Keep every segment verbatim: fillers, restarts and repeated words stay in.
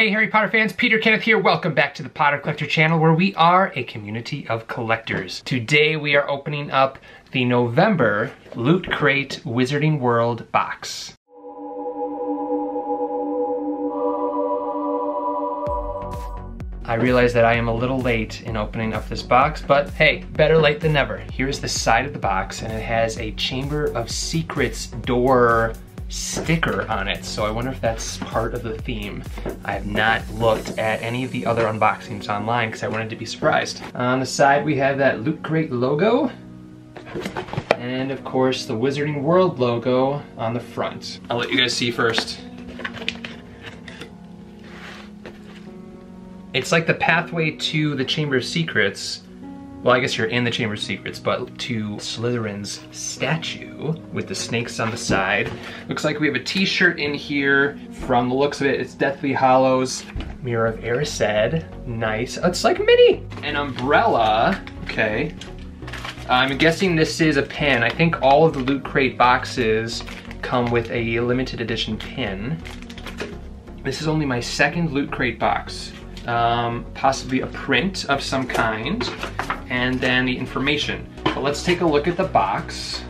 Hey Harry Potter fans, Peter Kenneth here. Welcome back to the Potter Collector channel, where we are a community of collectors. Today we are opening up the November Loot Crate Wizarding World box. I realize that I am a little late in opening up this box, but hey, better late than never. Here's the side of the box, and it has a Chamber of Secrets door sticker on it, so I wonder if that's part of the theme. I have not looked at any of the other unboxings online because I wanted to be surprised. On the side we have that Loot Crate logo, and of course the Wizarding World logo on the front. I'll let you guys see first. It's like the pathway to the Chamber of Secrets. Well, I guess you're in the Chamber of Secrets, but to Slytherin's statue with the snakes on the side. Looks like we have a t-shirt in here. From the looks of it, it's Deathly Hallows. Mirror of Erised. Nice. Oh, it's like mini. An umbrella. Okay. I'm guessing this is a pin. I think all of the Loot Crate boxes come with a limited edition pin. This is only my second Loot Crate box. Um, possibly a print of some kind, and then the information. But let's take a look at the box.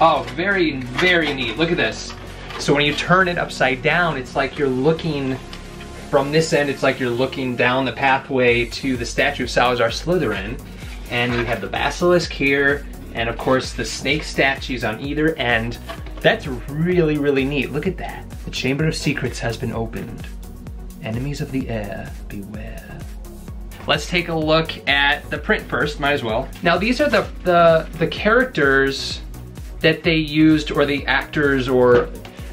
Oh, very, very neat. Look at this. So when you turn it upside down, it's like you're looking from this end, it's like you're looking down the pathway to the statue of Salazar Slytherin. And we have the basilisk here, and of course the snake statues on either end. That's really, really neat. Look at that. The Chamber of Secrets has been opened. Enemies of the air, beware. Let's take a look at the print first, might as well. Now these are the, the, the characters that they used, or the actors, or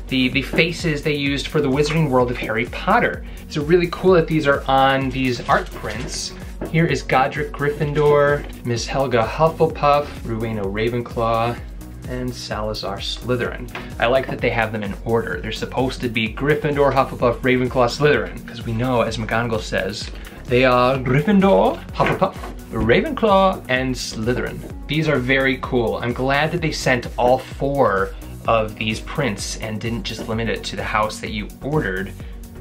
the, the faces they used for the Wizarding World of Harry Potter. It's really cool that these are on these art prints. Here is Godric Gryffindor, Miss Helga Hufflepuff, Rowena Ravenclaw, and Salazar Slytherin. I like that they have them in order. They're supposed to be Gryffindor, Hufflepuff, Ravenclaw, Slytherin, because we know, as McGonagall says, they are Gryffindor, Hufflepuff, Ravenclaw, and Slytherin. These are very cool. I'm glad that they sent all four of these prints and didn't just limit it to the house that you ordered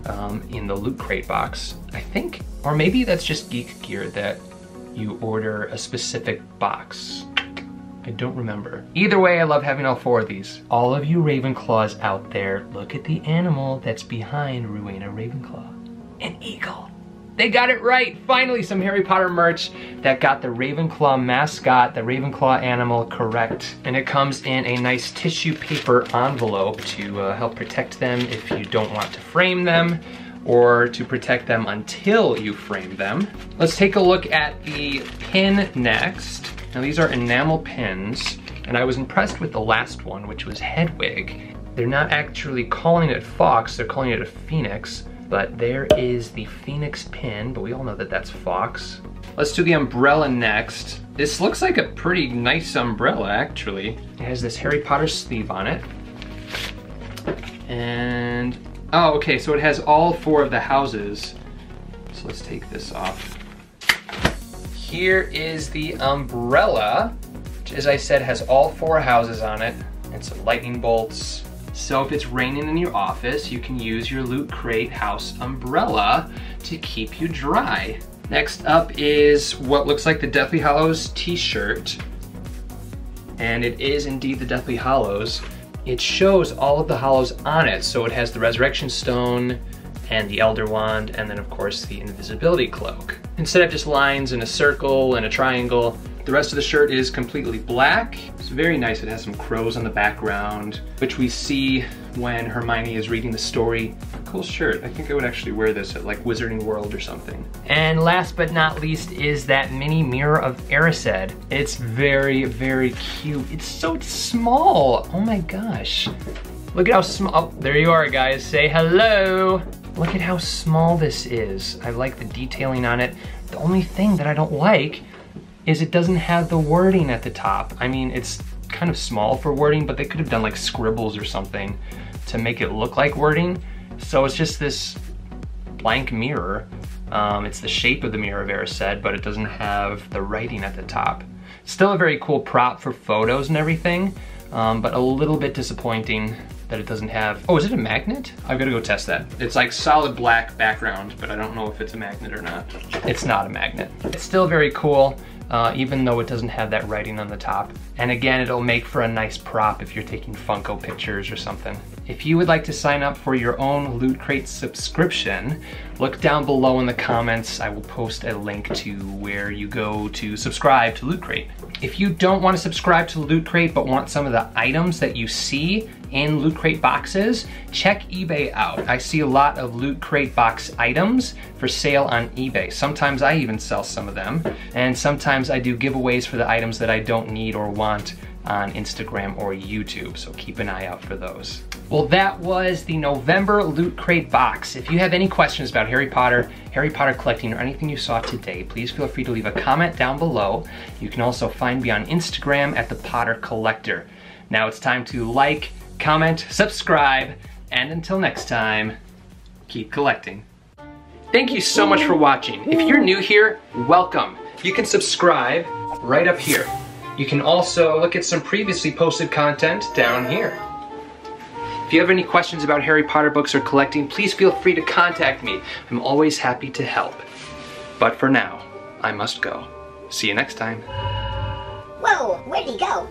um, in the Loot Crate box, I think. Or maybe that's just Geek Gear, that you order a specific box. I don't remember. Either way, I love having all four of these. All of you Ravenclaws out there, look at the animal that's behind Rowena Ravenclaw. An eagle. They got it right. Finally, some Harry Potter merch that got the Ravenclaw mascot, the Ravenclaw animal, correct. And it comes in a nice tissue paper envelope to uh, help protect them if you don't want to frame them, or to protect them until you frame them. Let's take a look at the pin next. Now these are enamel pins, and I was impressed with the last one, which was Hedwig. They're not actually calling it Fawkes, they're calling it a phoenix, but there is the phoenix pin, but we all know that that's Fawkes. Let's do the umbrella next. This looks like a pretty nice umbrella, actually. It has this Harry Potter sleeve on it. And, oh, okay, so it has all four of the houses. So let's take this off. Here is the umbrella, which, as I said, has all four houses on it, and some lightning bolts. So if it's raining in your office, you can use your Loot Crate house umbrella to keep you dry. Next up is what looks like the Deathly Hallows t-shirt. And it is indeed the Deathly Hallows. It shows all of the Hallows on it, so it has the Resurrection Stone, and the Elder Wand, and then of course the invisibility cloak. Instead of just lines and a circle and a triangle, the rest of the shirt is completely black. It's very nice. It has some crows on the background, which we see when Hermione is reading the story. Cool shirt. I think I would actually wear this at like Wizarding World or something. And last but not least is that mini Mirror of Erised. It's very, very cute. It's so small. Oh my gosh. Look at how small. Oh, there you are, guys. Say hello. Look at how small this is. I like the detailing on it. The only thing that I don't like is it doesn't have the wording at the top. I mean, it's kind of small for wording, but they could have done like scribbles or something to make it look like wording. So it's just this blank mirror. Um, it's the shape of the Mirror of Erised, but it doesn't have the writing at the top. Still a very cool prop for photos and everything, um, but a little bit disappointing. that it doesn't have. Oh, is it a magnet? I've got to go test that. It's like solid black background, but I don't know if it's a magnet or not. It's not a magnet. It's still very cool, uh, even though it doesn't have that writing on the top. And again, it'll make for a nice prop if you're taking Funko pictures or something. If you would like to sign up for your own Loot Crate subscription, look down below in the comments. I will post a link to where you go to subscribe to Loot Crate. If you don't want to subscribe to Loot Crate but want some of the items that you see in Loot Crate boxes, check eBay out. I see a lot of Loot Crate box items for sale on eBay. Sometimes I even sell some of them, and sometimes I do giveaways for the items that I don't need or want on Instagram or YouTube, so keep an eye out for those. Well, that was the November Loot Crate box. If you have any questions about Harry Potter, Harry Potter collecting, or anything you saw today, please feel free to leave a comment down below. You can also find me on Instagram at The Potter Collector. Now it's time to like, comment, subscribe, and until next time, keep collecting. Thank you so much for watching. If you're new here, welcome. You can subscribe right up here. You can also look at some previously posted content down here. If you have any questions about Harry Potter books or collecting, please feel free to contact me. I'm always happy to help. But for now, I must go. See you next time. Whoa, where'd he go?